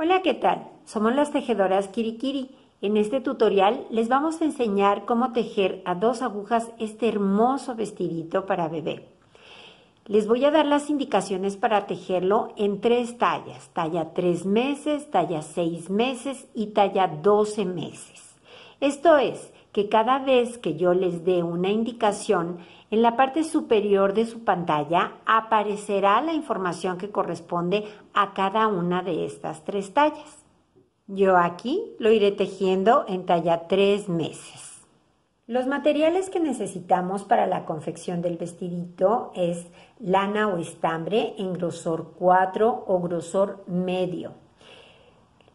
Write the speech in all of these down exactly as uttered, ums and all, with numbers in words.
Hola, ¿qué tal? Somos las tejedoras Kiri Kiri. En este tutorial les vamos a enseñar cómo tejer a dos agujas este hermoso vestidito para bebé. Les voy a dar las indicaciones para tejerlo en tres tallas, talla tres meses, talla seis meses y talla doce meses. Esto es, que cada vez que yo les dé una indicación, en la parte superior de su pantalla aparecerá la información que corresponde a cada una de estas tres tallas. Yo aquí lo iré tejiendo en talla tres meses. Los materiales que necesitamos para la confección del vestidito es lana o estambre en grosor cuatro o grosor medio.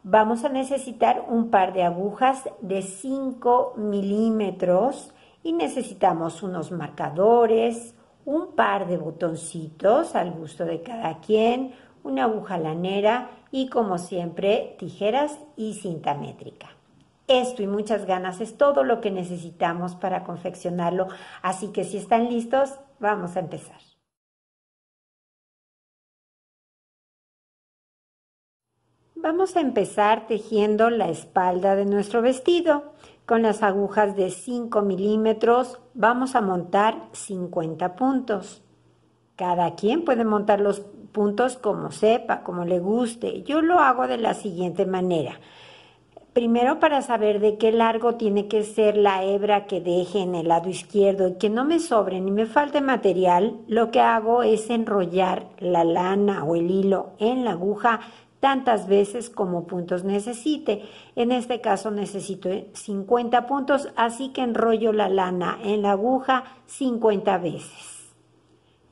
Vamos a necesitar un par de agujas de cinco milímetros y necesitamos unos marcadores, un par de botoncitos al gusto de cada quien, una aguja lanera y, como siempre, tijeras y cinta métrica. Esto y muchas ganas es todo lo que necesitamos para confeccionarlo, así que si están listos, vamos a empezar. Vamos a empezar tejiendo la espalda de nuestro vestido. Con las agujas de cinco milímetros vamos a montar cincuenta puntos. Cada quien puede montar los puntos como sepa, como le guste. Yo lo hago de la siguiente manera. Primero, para saber de qué largo tiene que ser la hebra que deje en el lado izquierdo y que no me sobre ni me falte material, lo que hago es enrollar la lana o el hilo en la aguja tantas veces como puntos necesite. En este caso necesito cincuenta puntos, así que enrollo la lana en la aguja cincuenta veces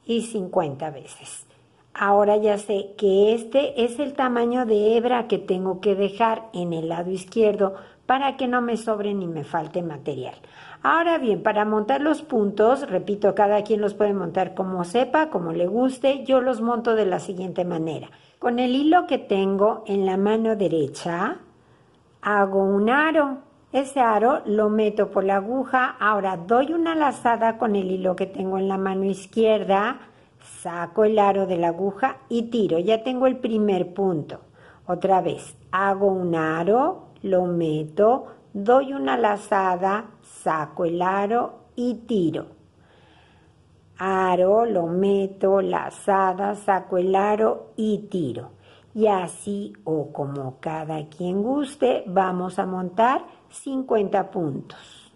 y cincuenta veces. Ahora ya sé que este es el tamaño de hebra que tengo que dejar en el lado izquierdo para que no me sobre ni me falte material. Ahora bien, para montar los puntos, repito, cada quien los puede montar como sepa, como le guste. Yo los monto de la siguiente manera. Con el hilo que tengo en la mano derecha, hago un aro. Ese aro lo meto por la aguja. Ahora doy una lazada con el hilo que tengo en la mano izquierda, saco el aro de la aguja y tiro. Ya tengo el primer punto. Otra vez, hago un aro, lo meto, doy una lazada, saco el aro y tiro. Aro, lo meto, lazada, saco el aro y tiro. Y así, o como cada quien guste, vamos a montar cincuenta puntos.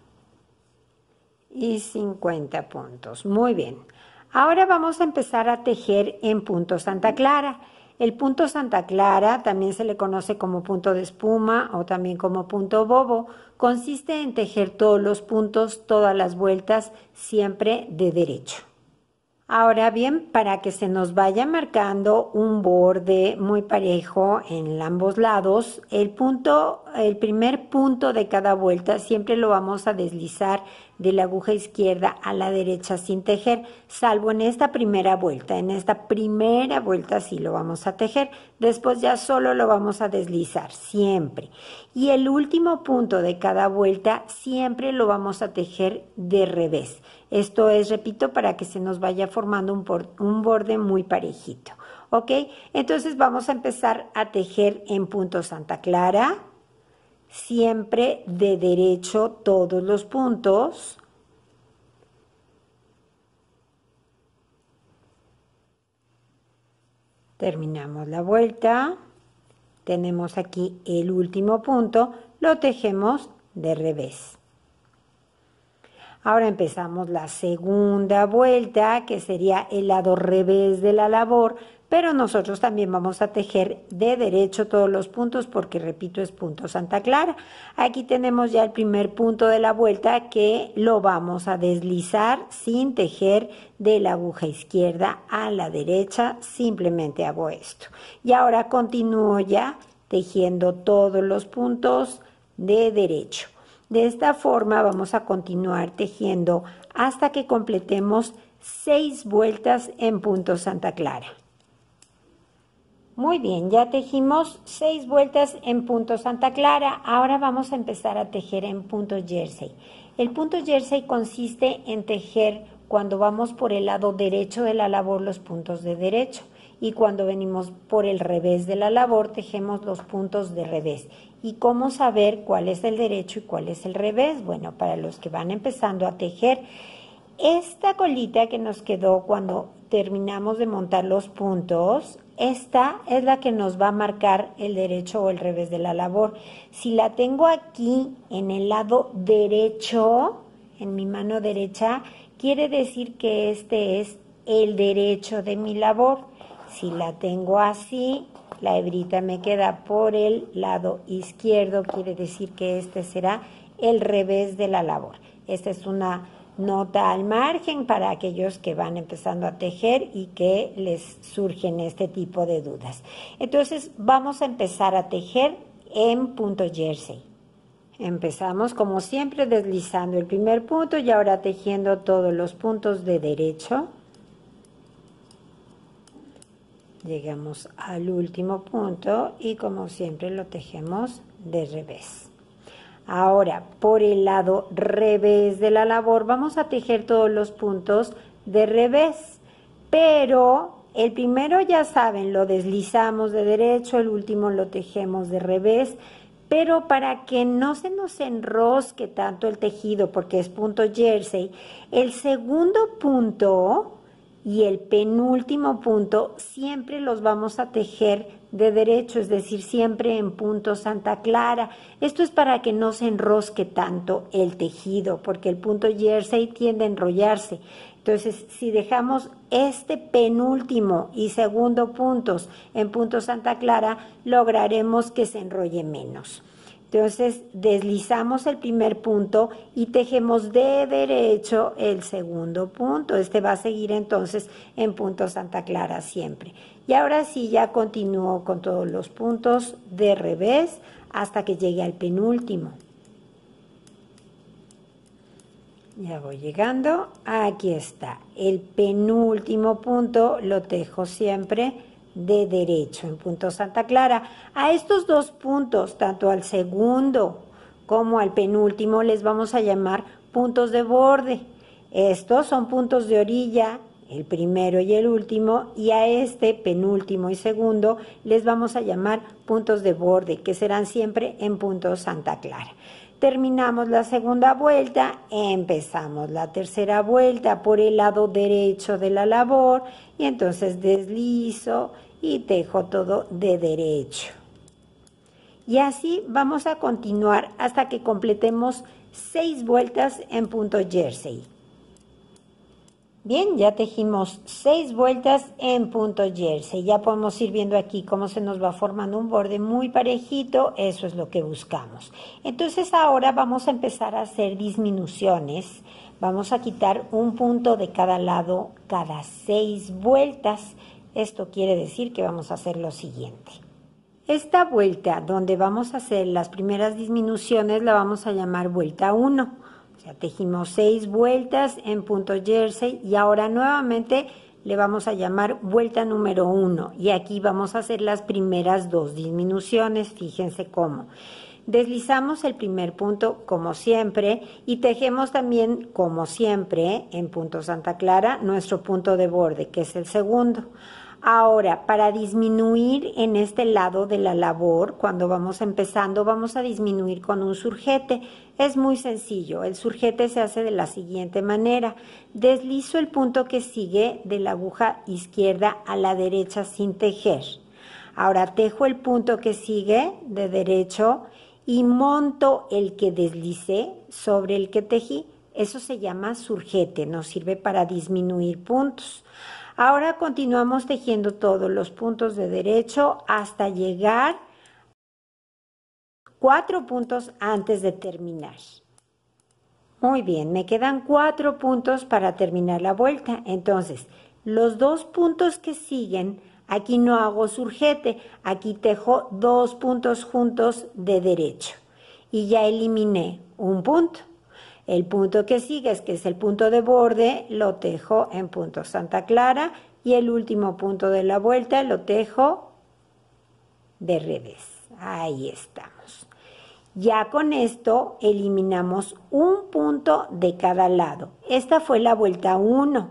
Y cincuenta puntos. Muy bien. Ahora vamos a empezar a tejer en punto Santa Clara. El punto Santa Clara también se le conoce como punto de espuma o también como punto bobo. Consiste en tejer todos los puntos, todas las vueltas, siempre de derecho. Ahora bien, para que se nos vaya marcando un borde muy parejo en ambos lados, el punto, el primer punto de cada vuelta siempre lo vamos a deslizar de la aguja izquierda a la derecha sin tejer, salvo en esta primera vuelta. En esta primera vuelta sí lo vamos a tejer, después ya solo lo vamos a deslizar, siempre. Y el último punto de cada vuelta siempre lo vamos a tejer de revés. Esto es, repito, para que se nos vaya formando un, un borde muy parejito, ¿ok? Entonces vamos a empezar a tejer en punto Santa Clara, siempre de derecho todos los puntos. Terminamos la vuelta, tenemos aquí el último punto, lo tejemos de revés. Ahora empezamos la segunda vuelta, que sería el lado revés de la labor, pero nosotros también vamos a tejer de derecho todos los puntos porque, repito, es punto Santa Clara. Aquí tenemos ya el primer punto de la vuelta que lo vamos a deslizar sin tejer de la aguja izquierda a la derecha, simplemente hago esto. Y ahora continúo ya tejiendo todos los puntos de derecho. De esta forma vamos a continuar tejiendo hasta que completemos seis vueltas en punto Santa Clara. Muy bien, ya tejimos seis vueltas en punto Santa Clara. Ahora vamos a empezar a tejer en punto Jersey. El punto Jersey consiste en tejer cuando vamos por el lado derecho de la labor los puntos de derecho. y cuando venimos por el revés de la labor tejemos los puntos de revés. ¿Y cómo saber cuál es el derecho y cuál es el revés? Bueno, para los que van empezando a tejer, esta colita que nos quedó cuando terminamos de montar los puntos, esta es la que nos va a marcar el derecho o el revés de la labor. Si la tengo aquí en el lado derecho, en mi mano derecha, quiere decir que este es el derecho de mi labor. Si la tengo así, la hebrita me queda por el lado izquierdo, quiere decir que este será el revés de la labor. Esta es una nota al margen para aquellos que van empezando a tejer y que les surgen este tipo de dudas. Entonces vamos a empezar a tejer en punto jersey. Empezamos como siempre deslizando el primer punto y ahora tejiendo todos los puntos de derecho. Llegamos al último punto y como siempre lo tejemos de revés. Ahora, por el lado revés de la labor, vamos a tejer todos los puntos de revés. Pero el primero, ya saben, lo deslizamos de derecho, el último lo tejemos de revés. Pero para que no se nos enrosque tanto el tejido, porque es punto jersey, el segundo punto y el penúltimo punto siempre los vamos a tejer de derecho, es decir, siempre en punto Santa Clara. Esto es para que no se enrosque tanto el tejido, porque el punto jersey tiende a enrollarse. Entonces, si dejamos este penúltimo y segundo puntos en punto Santa Clara, lograremos que se enrolle menos. Entonces, deslizamos el primer punto y tejemos de derecho el segundo punto. Este va a seguir entonces en punto Santa Clara siempre. Y ahora sí, ya continúo con todos los puntos de revés hasta que llegue al penúltimo. Ya voy llegando. Aquí está. El penúltimo punto lo tejo siempre de derecho en punto Santa Clara. A estos dos puntos, tanto al segundo como al penúltimo, les vamos a llamar puntos de borde. Estos son puntos de orilla, el primero y el último, y a este penúltimo y segundo les vamos a llamar puntos de borde, que serán siempre en punto Santa Clara. Terminamos la segunda vuelta, empezamos la tercera vuelta por el lado derecho de la labor y entonces deslizo y tejo todo de derecho. Y así vamos a continuar hasta que completemos seis vueltas en punto jersey. Bien, ya tejimos seis vueltas en punto jersey. Ya podemos ir viendo aquí cómo se nos va formando un borde muy parejito. Eso es lo que buscamos. Entonces ahora vamos a empezar a hacer disminuciones. Vamos a quitar un punto de cada lado cada seis vueltas. Esto quiere decir que vamos a hacer lo siguiente. Esta vuelta donde vamos a hacer las primeras disminuciones la vamos a llamar vuelta uno. Ya tejimos seis vueltas en punto jersey y ahora nuevamente le vamos a llamar vuelta número uno. Y aquí vamos a hacer las primeras dos disminuciones, fíjense cómo. Deslizamos el primer punto como siempre y tejemos también como siempre en punto Santa Clara nuestro punto de borde, que es el segundo. Ahora, para disminuir en este lado de la labor, cuando vamos empezando, vamos a disminuir con un surjete. Es muy sencillo. El surjete se hace de la siguiente manera. Deslizo el punto que sigue de la aguja izquierda a la derecha sin tejer. Ahora tejo el punto que sigue de derecho y monto el que deslicé sobre el que tejí. Eso se llama surjete. Nos sirve para disminuir puntos. Ahora continuamos tejiendo todos los puntos de derecho hasta llegar cuatro puntos antes de terminar. Muy bien, me quedan cuatro puntos para terminar la vuelta. Entonces, los dos puntos que siguen, aquí no hago surjete, aquí tejo dos puntos juntos de derecho y ya eliminé un punto. El punto que sigue, es que es el punto de borde, lo tejo en punto Santa Clara y el último punto de la vuelta lo tejo de revés. Ahí estamos. Ya con esto eliminamos un punto de cada lado. Esta fue la vuelta uno.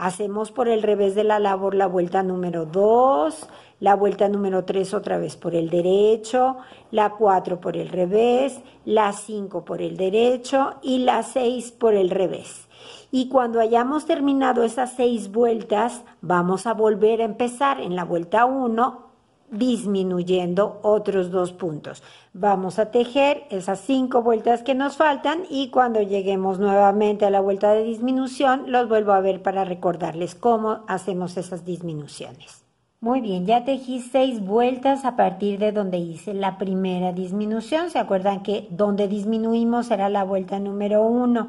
Hacemos por el revés de la labor la vuelta número dos, la vuelta número tres otra vez por el derecho, la cuatro por el revés, la cinco por el derecho y la seis por el revés. Y cuando hayamos terminado esas seis vueltas, vamos a volver a empezar en la vuelta uno, disminuyendo otros dos puntos. Vamos a tejer esas cinco vueltas que nos faltan y cuando lleguemos nuevamente a la vuelta de disminución, los vuelvo a ver para recordarles cómo hacemos esas disminuciones. Muy bien, ya tejí seis vueltas a partir de donde hice la primera disminución. ¿Se acuerdan que donde disminuimos era la vuelta número uno?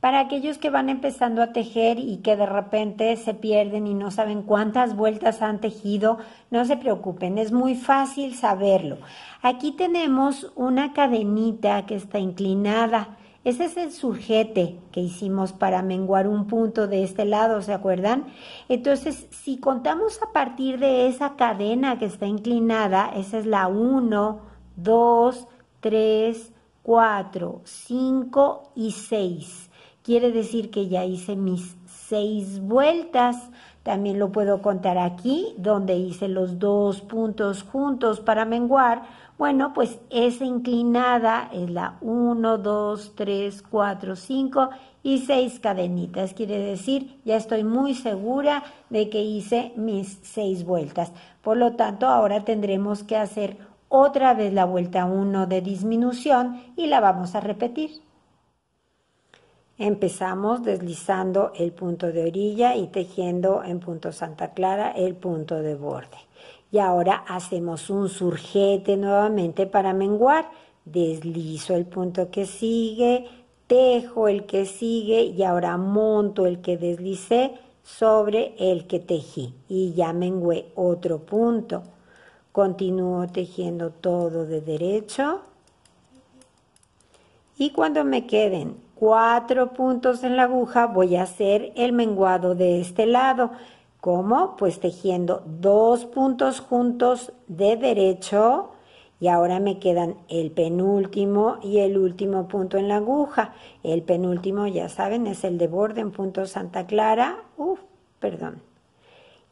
Para aquellos que van empezando a tejer y que de repente se pierden y no saben cuántas vueltas han tejido, no se preocupen, es muy fácil saberlo. Aquí tenemos una cadenita que está inclinada. Ese es el surjete que hicimos para menguar un punto de este lado, ¿se acuerdan? Entonces, si contamos a partir de esa cadena que está inclinada, esa es la uno, dos, tres, cuatro, cinco y seis. Quiere decir que ya hice mis seis vueltas. También lo puedo contar aquí, donde hice los dos puntos juntos para menguar. Bueno, pues esa inclinada es la uno, dos, tres, cuatro, cinco y seis cadenitas. Quiere decir, ya estoy muy segura de que hice mis seis vueltas. Por lo tanto, ahora tendremos que hacer otra vez la vuelta uno de disminución y la vamos a repetir. Empezamos deslizando el punto de orilla y tejiendo en punto Santa Clara el punto de borde. Y ahora hacemos un surjete nuevamente para menguar. Deslizo el punto que sigue, tejo el que sigue y ahora monto el que deslicé sobre el que tejí. Y ya mengué otro punto. Continúo tejiendo todo de derecho. Y cuando me queden cuatro puntos en la aguja, voy a hacer el menguado de este lado. ¿Cómo? Pues tejiendo dos puntos juntos de derecho y ahora me quedan el penúltimo y el último punto en la aguja. El penúltimo, ya saben, es el de borde en punto Santa Clara. Uf, perdón.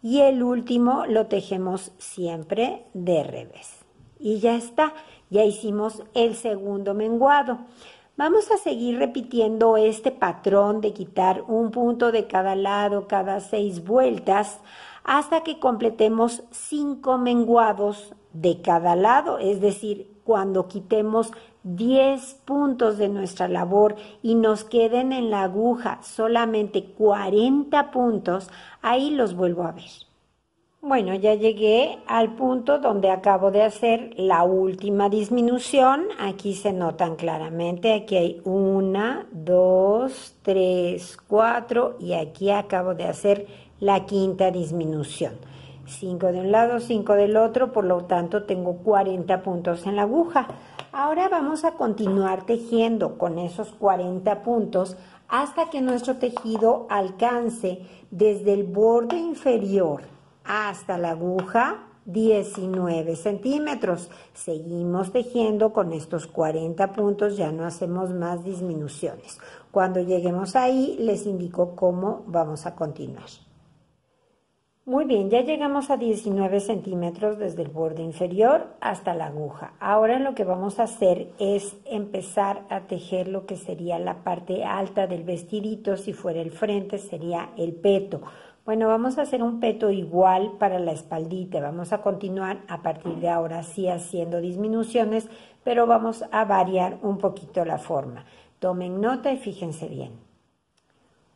Y el último lo tejemos siempre de revés. Y ya está, ya hicimos el segundo menguado. Vamos a seguir repitiendo este patrón de quitar un punto de cada lado cada seis vueltas hasta que completemos cinco menguados de cada lado, es decir, cuando quitemos diez puntos de nuestra labor y nos queden en la aguja solamente cuarenta puntos, ahí los vuelvo a ver. Bueno, ya llegué al punto donde acabo de hacer la última disminución. Aquí se notan claramente, aquí hay una, dos, tres, cuatro y aquí acabo de hacer la quinta disminución. cinco de un lado, cinco del otro, por lo tanto tengo cuarenta puntos en la aguja. Ahora vamos a continuar tejiendo con esos cuarenta puntos hasta que nuestro tejido alcance desde el borde inferior hasta la aguja diecinueve centímetros. Seguimos tejiendo con estos cuarenta puntos, ya no hacemos más disminuciones. Cuando lleguemos ahí les indico cómo vamos a continuar. Muy bien, ya llegamos a diecinueve centímetros desde el borde inferior hasta la aguja. Ahora lo que vamos a hacer es empezar a tejer lo que sería la parte alta del vestidito. Si fuera el frente sería el peto. Bueno, vamos a hacer un peto igual para la espaldita. Vamos a continuar a partir de ahora sí haciendo disminuciones, pero vamos a variar un poquito la forma. Tomen nota y fíjense bien.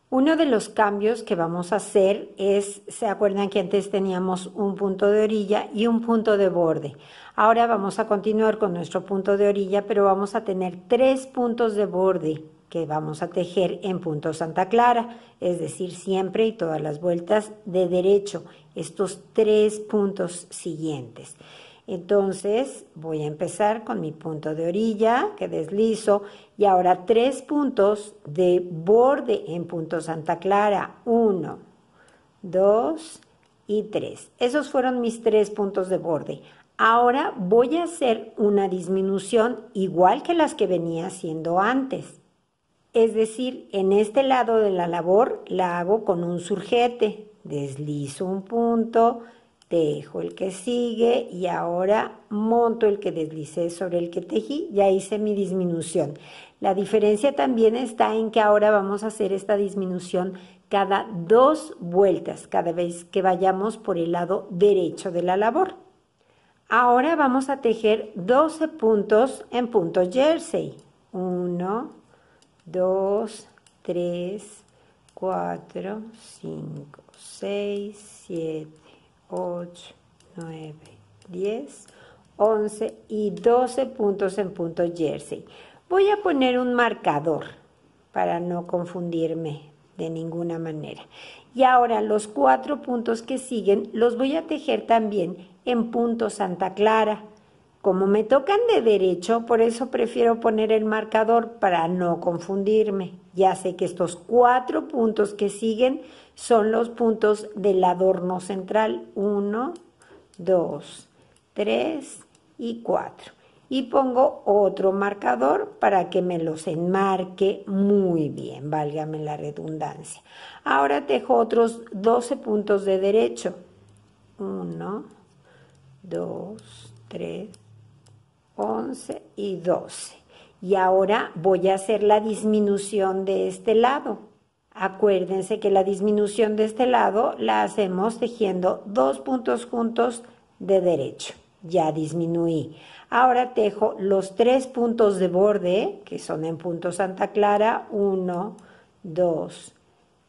Uno de los cambios que vamos a hacer es, ¿se acuerdan que antes teníamos un punto de orilla y un punto de borde? Ahora vamos a continuar con nuestro punto de orilla, pero vamos a tener tres puntos de borde que vamos a tejer en punto Santa Clara, es decir, siempre y todas las vueltas de derecho, estos tres puntos siguientes. Entonces voy a empezar con mi punto de orilla que deslizo y ahora tres puntos de borde en punto Santa Clara, uno, dos y tres. Esos fueron mis tres puntos de borde. Ahora voy a hacer una disminución igual que las que venía haciendo antes. es decir, en este lado de la labor la hago con un surjete, deslizo un punto, tejo el que sigue y ahora monto el que deslicé sobre el que tejí, ya hice mi disminución. La diferencia también está en que ahora vamos a hacer esta disminución cada dos vueltas, cada vez que vayamos por el lado derecho de la labor. Ahora vamos a tejer doce puntos en punto jersey. uno, dos, tres, cuatro, cinco, seis, siete, ocho, nueve, diez, once y doce puntos en punto jersey. Voy a poner un marcador para no confundirme de ninguna manera. Y ahora los cuatro puntos que siguen los voy a tejer también en punto Santa Clara. Como me tocan de derecho, por eso prefiero poner el marcador para no confundirme. Ya sé que estos cuatro puntos que siguen son los puntos del adorno central. uno, dos, tres y cuatro. Y pongo otro marcador para que me los enmarque muy bien, válgame la redundancia. Ahora tejo otros doce puntos de derecho. uno, dos, tres, once y doce. Y ahora voy a hacer la disminución de este lado. Acuérdense que la disminución de este lado la hacemos tejiendo dos puntos juntos de derecho. Ya disminuí. Ahora tejo los tres puntos de borde, que son en punto Santa Clara, uno, dos,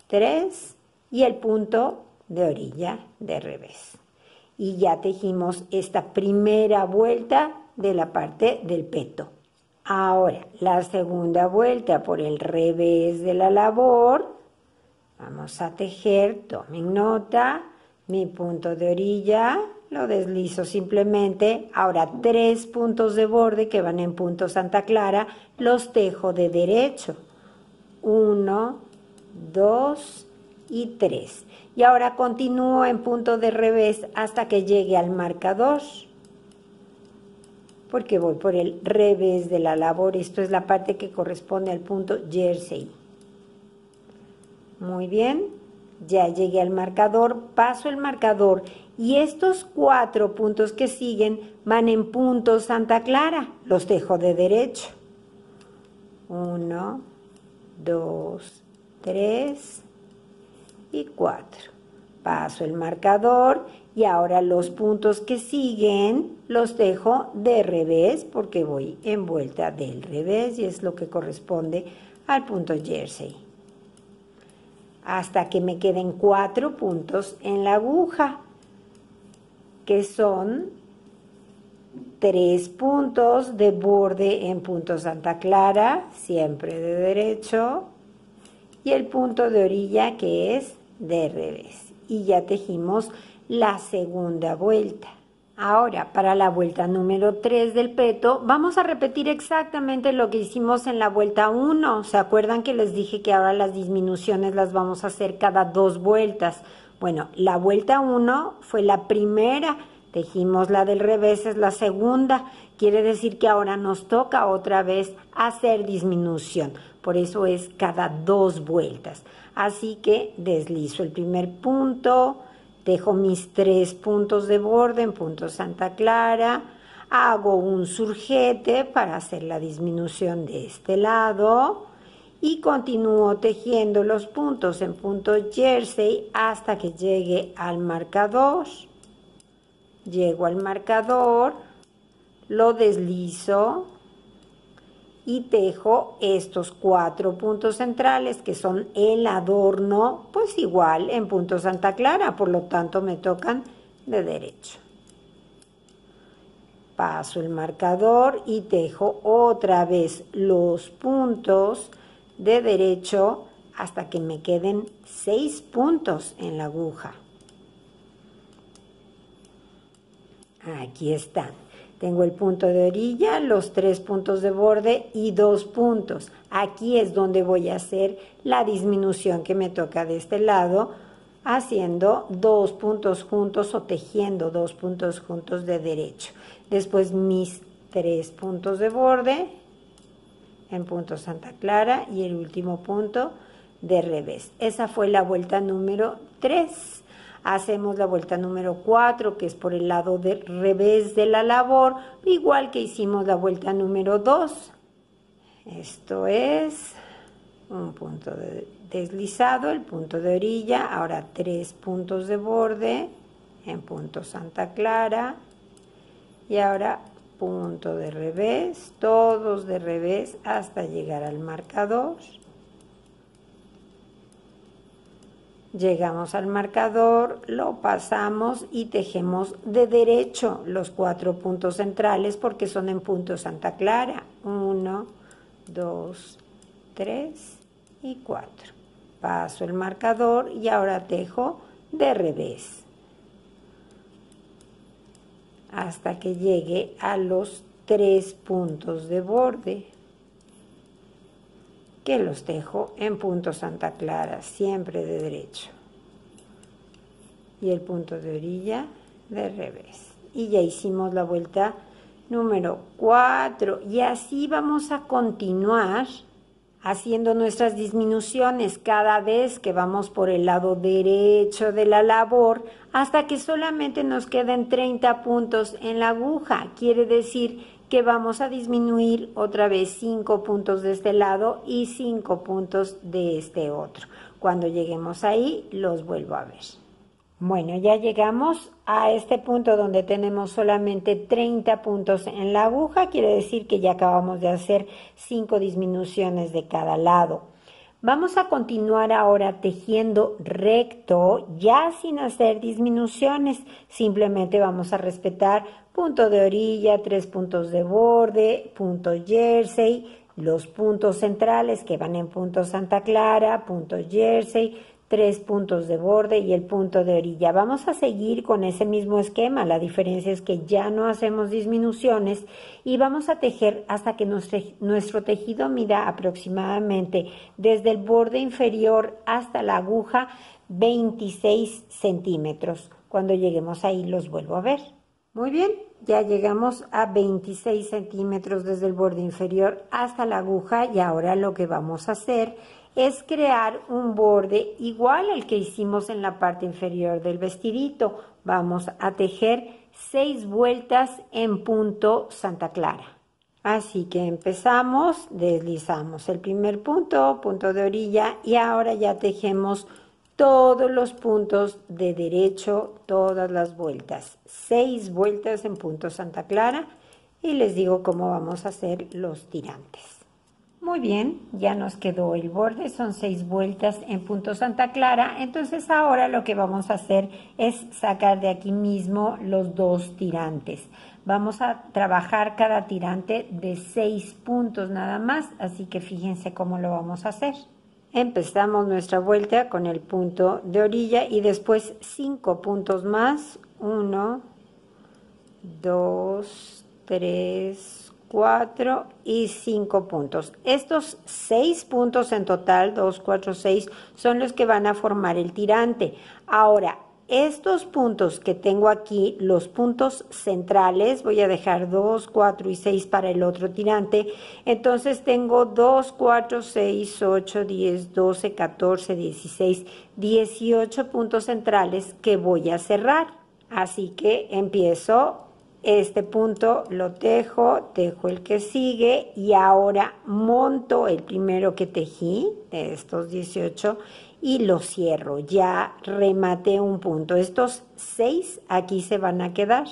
tres, y el punto de orilla de revés. Y ya tejimos esta primera vuelta de la parte del peto. Ahora, la segunda vuelta por el revés de la labor, vamos a tejer, tomen nota, mi punto de orilla, lo deslizo simplemente. Ahora tres puntos de borde que van en punto Santa Clara, los tejo de derecho. uno, dos y tres. Y ahora continúo en punto de revés hasta que llegue al marcador, porque voy por el revés de la labor. Esto es la parte que corresponde al punto jersey. Muy bien, ya llegué al marcador, paso el marcador y estos cuatro puntos que siguen van en punto Santa Clara, los tejo de derecho. uno, dos, tres y cuatro. Paso el marcador y ahora los puntos que siguen los tejo de revés porque voy en vuelta del revés y es lo que corresponde al punto jersey. Hasta que me queden cuatro puntos en la aguja, que son tres puntos de borde en punto Santa Clara, siempre de derecho, y el punto de orilla que es de revés. Y ya tejimos la segunda vuelta. Ahora, para la vuelta número tres del peto, vamos a repetir exactamente lo que hicimos en la vuelta uno. ¿Se acuerdan que les dije que ahora las disminuciones las vamos a hacer cada dos vueltas? Bueno, la vuelta uno fue la primera, tejimos la del revés, es la segunda. Quiere decir que ahora nos toca otra vez hacer disminución. Por eso es cada dos vueltas. Así que deslizo el primer punto, tejo mis tres puntos de borde en punto Santa Clara, hago un surjete para hacer la disminución de este lado, y continúo tejiendo los puntos en punto jersey hasta que llegue al marcador. Llego al marcador, lo deslizo y tejo estos cuatro puntos centrales que son el adorno, pues igual en punto Santa Clara, por lo tanto me tocan de derecho. Paso el marcador y tejo otra vez los puntos de derecho hasta que me queden seis puntos en la aguja. Aquí están. Tengo el punto de orilla, los tres puntos de borde y dos puntos. Aquí es donde voy a hacer la disminución que me toca de este lado, haciendo dos puntos juntos o tejiendo dos puntos juntos de derecho. Después mis tres puntos de borde en punto Santa Clara y el último punto de revés. Esa fue la vuelta número tres. Hacemos la vuelta número cuatro, que es por el lado del revés de la labor, igual que hicimos la vuelta número dos. Esto es un punto de deslizado, el punto de orilla, ahora tres puntos de borde en punto Santa Clara y ahora punto de revés, todos de revés hasta llegar al marcador. Llegamos al marcador, lo pasamos y tejemos de derecho los cuatro puntos centrales porque son en punto Santa Clara. Uno, dos, tres y cuatro. Paso el marcador y ahora tejo de revés hasta que llegue a los tres puntos de borde, que los tejo en punto Santa Clara, siempre de derecho, y el punto de orilla de revés. Y ya hicimos la vuelta número cuatro, y así vamos a continuar haciendo nuestras disminuciones cada vez que vamos por el lado derecho de la labor hasta que solamente nos queden treinta puntos en la aguja. Quiere decir que vamos a disminuir otra vez cinco puntos de este lado y cinco puntos de este otro. Cuando lleguemos ahí, los vuelvo a ver. Bueno, ya llegamos a este punto donde tenemos solamente treinta puntos en la aguja. Quiere decir que ya acabamos de hacer cinco disminuciones de cada lado. Vamos a continuar ahora tejiendo recto, ya sin hacer disminuciones. Simplemente vamos a respetar punto de orilla, tres puntos de borde, punto jersey, los puntos centrales que van en punto Santa Clara, punto jersey, tres puntos de borde y el punto de orilla. Vamos a seguir con ese mismo esquema. La diferencia es que ya no hacemos disminuciones y vamos a tejer hasta que nuestro tejido mida aproximadamente desde el borde inferior hasta la aguja veintiséis centímetros. Cuando lleguemos ahí los vuelvo a ver. Muy bien, ya llegamos a veintiséis centímetros desde el borde inferior hasta la aguja y ahora lo que vamos a hacer es crear un borde igual al que hicimos en la parte inferior del vestidito. Vamos a tejer seis vueltas en punto Santa Clara. Así que empezamos, deslizamos el primer punto, punto de orilla, y ahora ya tejemos todos los puntos de derecho, todas las vueltas. seis vueltas en punto Santa Clara y les digo cómo vamos a hacer los tirantes. Muy bien, ya nos quedó el borde, son seis vueltas en punto Santa Clara. Entonces ahora lo que vamos a hacer es sacar de aquí mismo los dos tirantes. Vamos a trabajar cada tirante de seis puntos nada más, así que fíjense cómo lo vamos a hacer. Empezamos nuestra vuelta con el punto de orilla y después cinco puntos más. Uno, dos, tres, cuatro y cinco puntos. Estos seis puntos en total, dos, cuatro, seis, son los que van a formar el tirante. Ahora, estos puntos que tengo aquí, los puntos centrales, voy a dejar dos, cuatro y seis para el otro tirante. Entonces tengo dos, cuatro, seis, ocho, diez, doce, catorce, dieciséis, dieciocho puntos centrales que voy a cerrar. Así que empiezo. Este punto lo tejo, tejo el que sigue y ahora monto el primero que tejí de estos dieciocho y lo cierro. Ya rematé un punto. Estos seis aquí se van a quedar.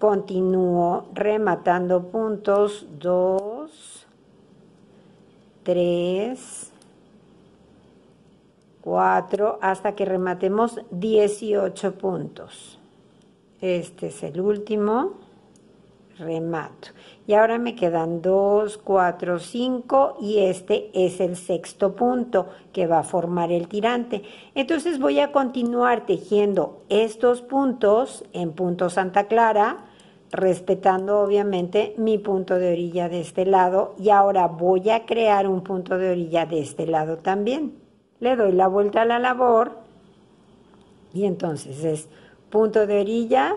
Continúo rematando puntos dos, tres, cuatro hasta que rematemos dieciocho puntos. Este es el último, remato. Y ahora me quedan dos, cuatro, cinco y este es el sexto punto que va a formar el tirante. Entonces voy a continuar tejiendo estos puntos en punto Santa Clara, respetando obviamente mi punto de orilla de este lado y ahora voy a crear un punto de orilla de este lado también. Le doy la vuelta a la labor y entonces es punto de orilla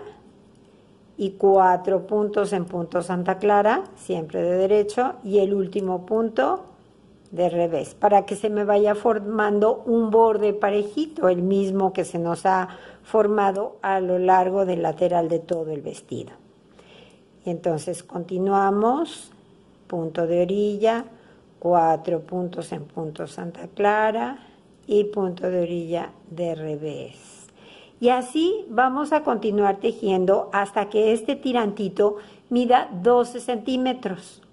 y cuatro puntos en punto Santa Clara, siempre de derecho, y el último punto de revés, para que se me vaya formando un borde parejito, el mismo que se nos ha formado a lo largo del lateral de todo el vestido. Y entonces continuamos, punto de orilla, cuatro puntos en punto Santa Clara y punto de orilla de revés. Y así vamos a continuar tejiendo hasta que este tirantito mida doce centímetros.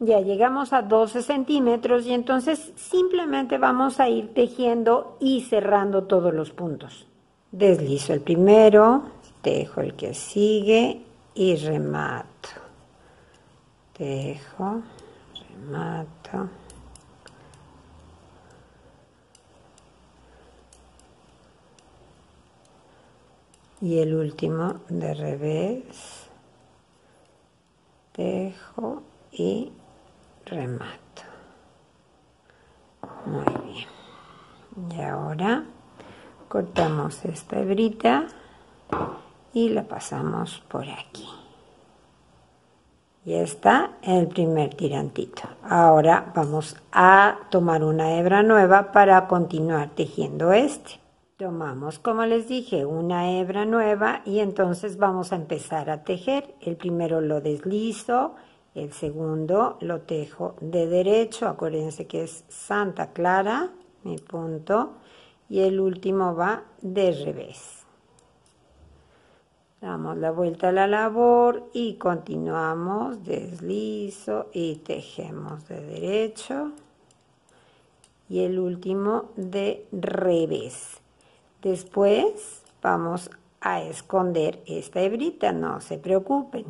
Ya llegamos a doce centímetros y entonces simplemente vamos a ir tejiendo y cerrando todos los puntos. Deslizo el primero, tejo el que sigue y remato. Tejo, remato. Y el último de revés, tejo y remato. Muy bien. Y ahora cortamos esta hebrita y la pasamos por aquí. Y está el primer tirantito. Ahora vamos a tomar una hebra nueva para continuar tejiendo este. Tomamos, como les dije, una hebra nueva y entonces vamos a empezar a tejer. El primero lo deslizo, el segundo lo tejo de derecho, acuérdense que es Santa Clara, mi punto, y el último va de revés. Damos la vuelta a la labor y continuamos, deslizo y tejemos de derecho y el último de revés. Después vamos a esconder esta hebrita, no se preocupen.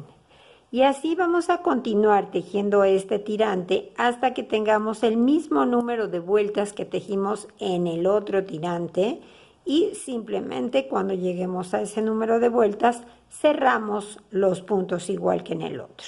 Y así vamos a continuar tejiendo este tirante hasta que tengamos el mismo número de vueltas que tejimos en el otro tirante. Y simplemente cuando lleguemos a ese número de vueltas, cerramos los puntos igual que en el otro.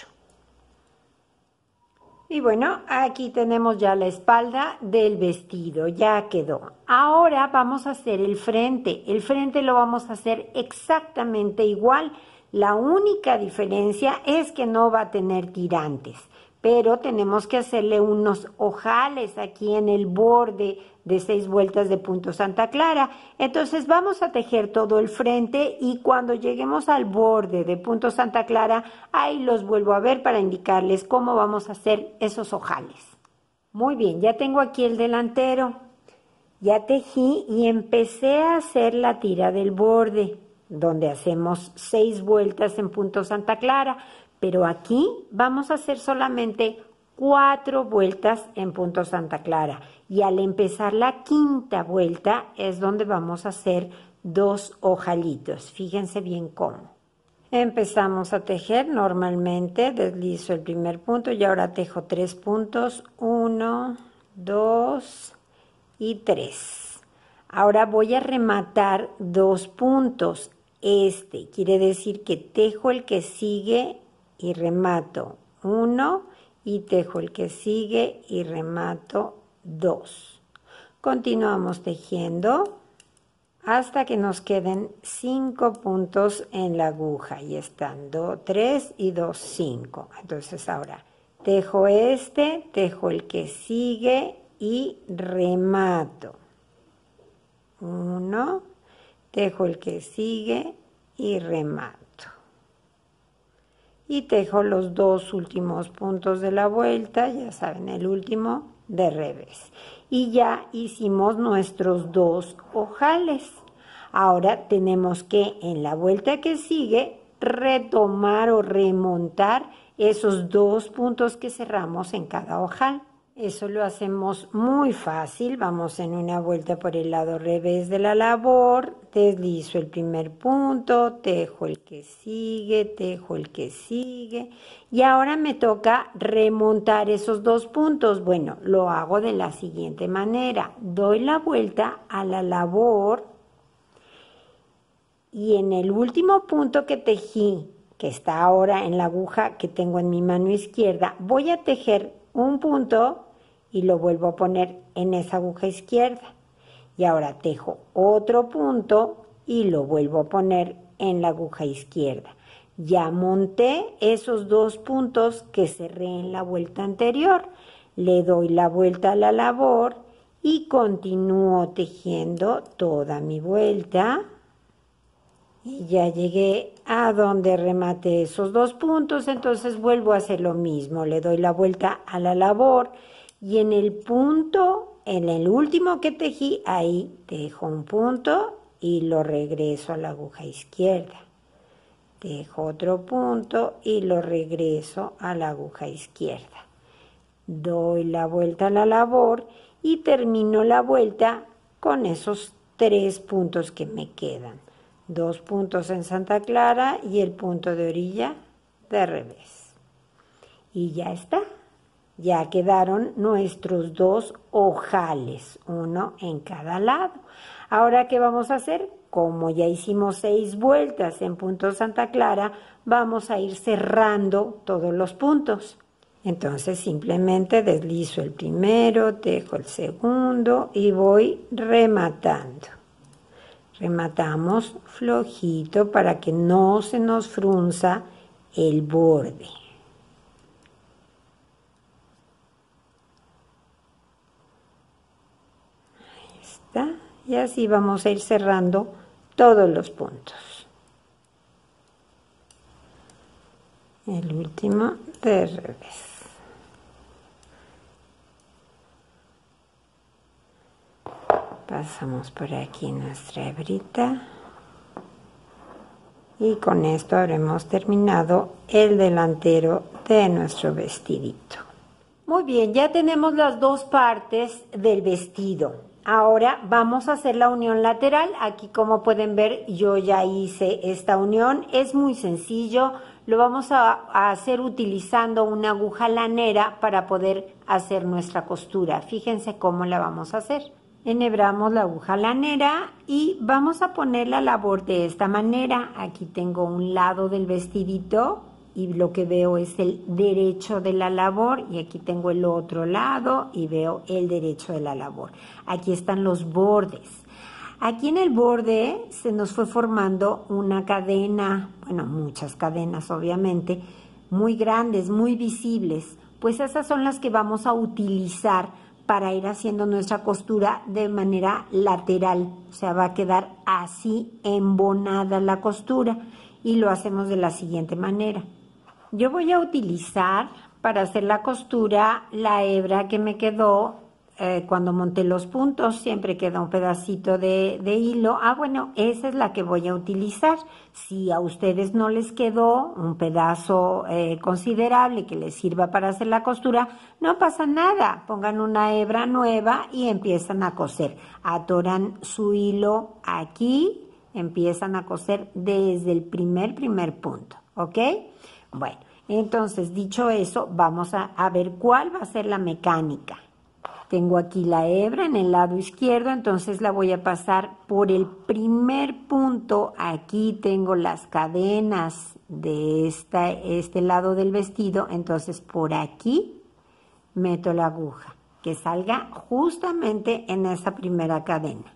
Y bueno, aquí tenemos ya la espalda del vestido, ya quedó. Ahora vamos a hacer el frente. El frente lo vamos a hacer exactamente igual. La única diferencia es que no va a tener tirantes, pero tenemos que hacerle unos ojales aquí en el borde de seis vueltas de punto Santa Clara. Entonces vamos a tejer todo el frente y cuando lleguemos al borde de punto Santa Clara, ahí los vuelvo a ver para indicarles cómo vamos a hacer esos ojales. Muy bien, ya tengo aquí el delantero. Ya tejí y empecé a hacer la tira del borde, donde hacemos seis vueltas en punto Santa Clara, pero aquí vamos a hacer solamente cuatro vueltas en punto Santa Clara y al empezar la quinta vuelta es donde vamos a hacer dos ojalitos. Fíjense bien cómo. Empezamos a tejer normalmente, deslizo el primer punto y ahora tejo tres puntos, uno, dos y tres. Ahora voy a rematar dos puntos. Este quiere decir que tejo el que sigue y remato uno y tejo el que sigue y remato dos. Continuamos tejiendo hasta que nos queden cinco puntos en la aguja y están dos, tres y dos, cinco. Entonces ahora tejo este, tejo el que sigue y remato uno, tejo el que sigue y remato. Y tejo los dos últimos puntos de la vuelta, ya saben, el último de revés. Y ya hicimos nuestros dos ojales. Ahora tenemos que en la vuelta que sigue retomar o remontar esos dos puntos que cerramos en cada ojal. Eso lo hacemos muy fácil, vamos en una vuelta por el lado revés de la labor, deslizo el primer punto, tejo el que sigue, tejo el que sigue y ahora me toca remontar esos dos puntos. Bueno, lo hago de la siguiente manera, doy la vuelta a la labor y en el último punto que tejí, que está ahora en la aguja que tengo en mi mano izquierda, voy a tejer un punto y lo vuelvo a poner en esa aguja izquierda y ahora tejo otro punto y lo vuelvo a poner en la aguja izquierda. Ya monté esos dos puntos que cerré en la vuelta anterior. Le doy la vuelta a la labor y continúo tejiendo toda mi vuelta. Y ya llegué a donde rematé esos dos puntos, entonces vuelvo a hacer lo mismo. Le doy la vuelta a la labor y en el punto, en el último que tejí, ahí tejo un punto y lo regreso a la aguja izquierda. Tejo otro punto y lo regreso a la aguja izquierda. Doy la vuelta a la labor y termino la vuelta con esos tres puntos que me quedan. Dos puntos en Santa Clara y el punto de orilla de revés. Y ya está. Ya quedaron nuestros dos ojales, uno en cada lado. Ahora, ¿qué vamos a hacer? Como ya hicimos seis vueltas en punto Santa Clara, vamos a ir cerrando todos los puntos. Entonces simplemente deslizo el primero, tejo el segundo y voy rematando. Rematamos flojito para que no se nos frunza el borde. Ahí está. Y así vamos a ir cerrando todos los puntos. El último de revés. Pasamos por aquí nuestra hebrita y con esto habremos terminado el delantero de nuestro vestidito. Muy bien, ya tenemos las dos partes del vestido. Ahora vamos a hacer la unión lateral. Aquí, como pueden ver, yo ya hice esta unión. Es muy sencillo. Lo vamos a, a hacer utilizando una aguja lanera para poder hacer nuestra costura. Fíjense cómo la vamos a hacer. Enhebramos la aguja lanera y vamos a poner la labor de esta manera. Aquí tengo un lado del vestidito y lo que veo es el derecho de la labor, y aquí tengo el otro lado y veo el derecho de la labor. Aquí están los bordes. Aquí en el borde se nos fue formando una cadena, bueno, muchas cadenas obviamente, muy grandes, muy visibles. Pues esas son las que vamos a utilizar para ir haciendo nuestra costura de manera lateral. O sea, va a quedar así embonada la costura, y lo hacemos de la siguiente manera. Yo voy a utilizar para hacer la costura la hebra que me quedó eh, cuando monté los puntos. Siempre queda un pedacito de, de hilo. Ah, bueno, esa es la que voy a utilizar. Si a ustedes no les quedó un pedazo eh, considerable que les sirva para hacer la costura, no pasa nada. Pongan una hebra nueva y empiezan a coser. Atoran su hilo aquí, empiezan a coser desde el primer, primer punto, ¿ok? Bueno, entonces, dicho eso, vamos a, a ver cuál va a ser la mecánica. Tengo aquí la hebra en el lado izquierdo, entonces la voy a pasar por el primer punto. Aquí tengo las cadenas de esta, este lado del vestido, entonces por aquí meto la aguja, que salga justamente en esa primera cadena.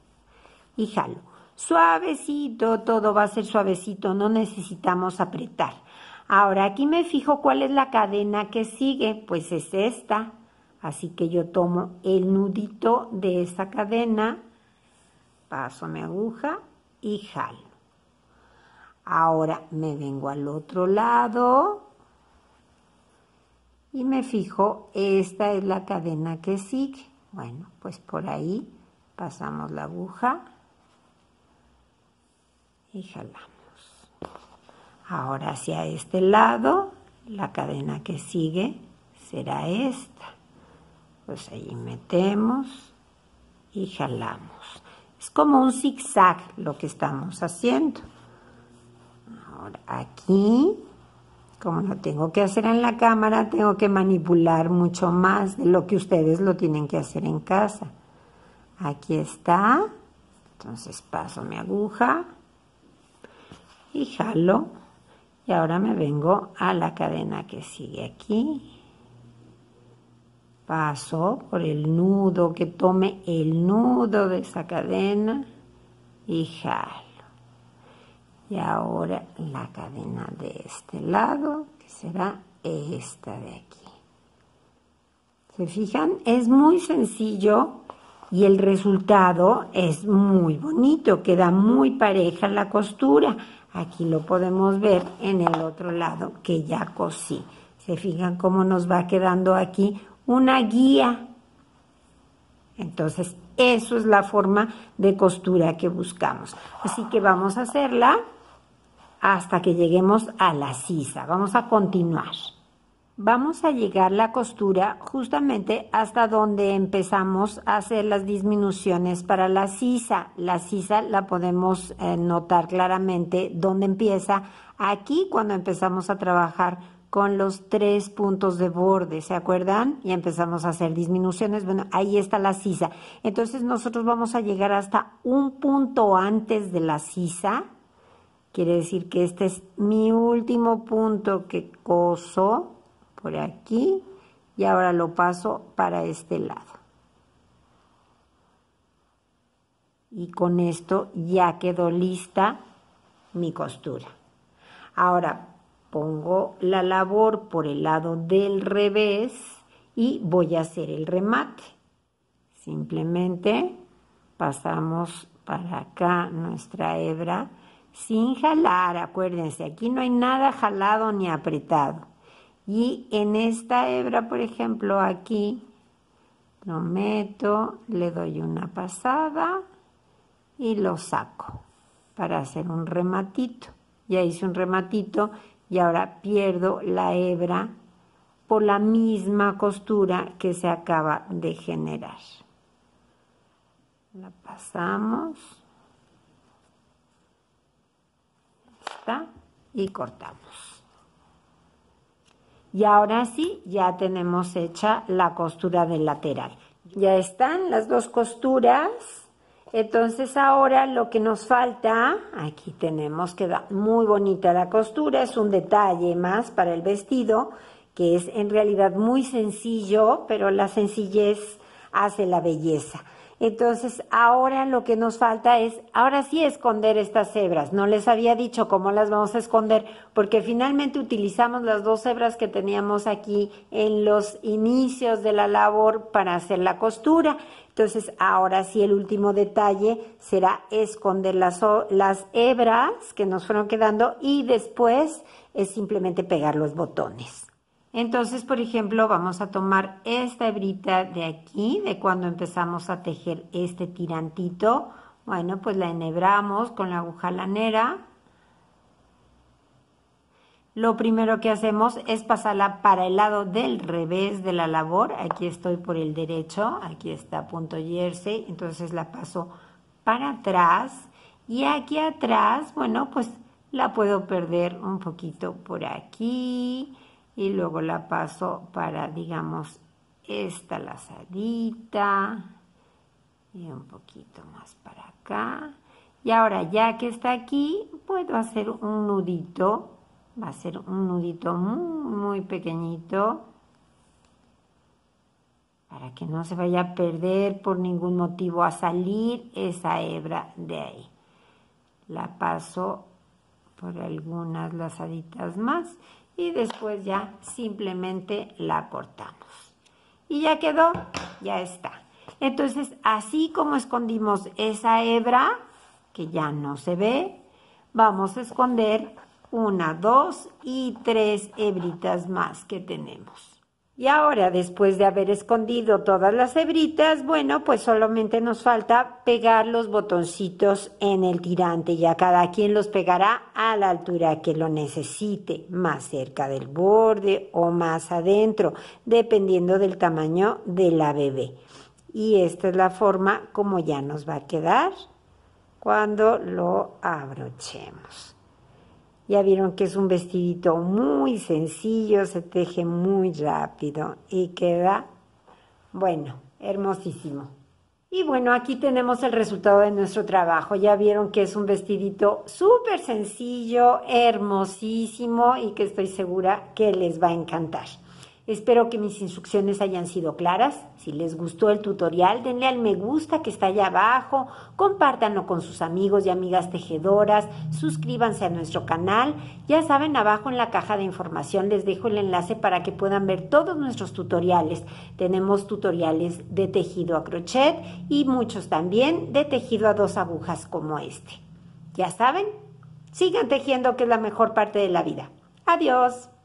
Y jalo. Suavecito, todo va a ser suavecito, no necesitamos apretar. Ahora aquí me fijo cuál es la cadena que sigue, pues es esta. Así que yo tomo el nudito de esa cadena, paso mi aguja y jalo. Ahora me vengo al otro lado y me fijo, esta es la cadena que sigue. Bueno, pues por ahí pasamos la aguja y jalamos. Ahora hacia este lado, la cadena que sigue será esta. Pues ahí metemos y jalamos. Es como un zigzag lo que estamos haciendo. Ahora aquí, como lo tengo que hacer en la cámara, tengo que manipular mucho más de lo que ustedes lo tienen que hacer en casa. Aquí está. Entonces paso mi aguja y jalo. Y ahora me vengo a la cadena que sigue aquí. Paso por el nudo, que tome el nudo de esa cadena y jalo. y ahora la cadena de este lado, que será esta de aquí. ¿Se fijan? Es muy sencillo y el resultado es muy bonito, queda muy pareja la costura. Aquí lo podemos ver en el otro lado que ya cosí. ¿Se fijan cómo nos va quedando aquí una guía? Entonces, eso es la forma de costura que buscamos. Así que vamos a hacerla hasta que lleguemos a la sisa. Vamos a continuar. Vamos a llegar la costura justamente hasta donde empezamos a hacer las disminuciones para la sisa. La sisa la podemos eh, notar claramente dónde empieza. Aquí cuando empezamos a trabajar con los tres puntos de borde, ¿se acuerdan? Y empezamos a hacer disminuciones. Bueno, ahí está la sisa. Entonces nosotros vamos a llegar hasta un punto antes de la sisa. Quiere decir que este es mi último punto que coso. Por aquí, y ahora lo paso para este lado. Y con esto ya quedó lista mi costura. Ahora pongo la labor por el lado del revés y voy a hacer el remate. Simplemente pasamos para acá nuestra hebra sin jalar. Acuérdense, aquí no hay nada jalado ni apretado. Y en esta hebra, por ejemplo, aquí lo meto, le doy una pasada y lo saco para hacer un rematito. Ya hice un rematito y ahora pierdo la hebra por la misma costura que se acaba de generar. La pasamos. Ahí está, y cortamos. Y ahora sí, ya tenemos hecha la costura del lateral. Ya están las dos costuras. Entonces ahora lo que nos falta, aquí tenemos, queda muy bonita la costura. Es un detalle más para el vestido, que es en realidad muy sencillo, pero la sencillez hace la belleza. Entonces ahora lo que nos falta es, ahora sí, esconder estas hebras. No les había dicho cómo las vamos a esconder, porque finalmente utilizamos las dos hebras que teníamos aquí en los inicios de la labor para hacer la costura. Entonces ahora sí el último detalle será esconder las, las hebras que nos fueron quedando, y después es simplemente pegar los botones. Entonces, por ejemplo, vamos a tomar esta hebrita de aquí, de cuando empezamos a tejer este tirantito. Bueno, pues la enhebramos con la aguja lanera. Lo primero que hacemos es pasarla para el lado del revés de la labor. Aquí estoy por el derecho, aquí está punto jersey, entonces la paso para atrás. Y aquí atrás, bueno, pues la puedo perder un poquito por aquí. Y luego la paso para, digamos, esta lazadita. Y un poquito más para acá. Y ahora, ya que está aquí, puedo hacer un nudito. Va a ser un nudito muy, muy pequeñito, para que no se vaya a perder por ningún motivo a salir esa hebra de ahí. La paso por algunas lazaditas más. Y después ya simplemente la cortamos. Y ya quedó, ya está. Entonces, así como escondimos esa hebra, que ya no se ve, vamos a esconder una, dos y tres hebritas más que tenemos. Y ahora, después de haber escondido todas las hebritas, bueno, pues solamente nos falta pegar los botoncitos en el tirante. Ya cada quien los pegará a la altura que lo necesite, más cerca del borde o más adentro, dependiendo del tamaño de la bebé. Y esta es la forma como ya nos va a quedar cuando lo abrochemos. Ya vieron que es un vestidito muy sencillo, se teje muy rápido y queda, bueno, hermosísimo. Y bueno, aquí tenemos el resultado de nuestro trabajo. Ya vieron que es un vestidito súper sencillo, hermosísimo, y que estoy segura que les va a encantar. Espero que mis instrucciones hayan sido claras. Si les gustó el tutorial, denle al me gusta que está allá abajo, compártanlo con sus amigos y amigas tejedoras, suscríbanse a nuestro canal. Ya saben, abajo en la caja de información les dejo el enlace para que puedan ver todos nuestros tutoriales. Tenemos tutoriales de tejido a crochet y muchos también de tejido a dos agujas como este. Ya saben, sigan tejiendo, que es la mejor parte de la vida. Adiós.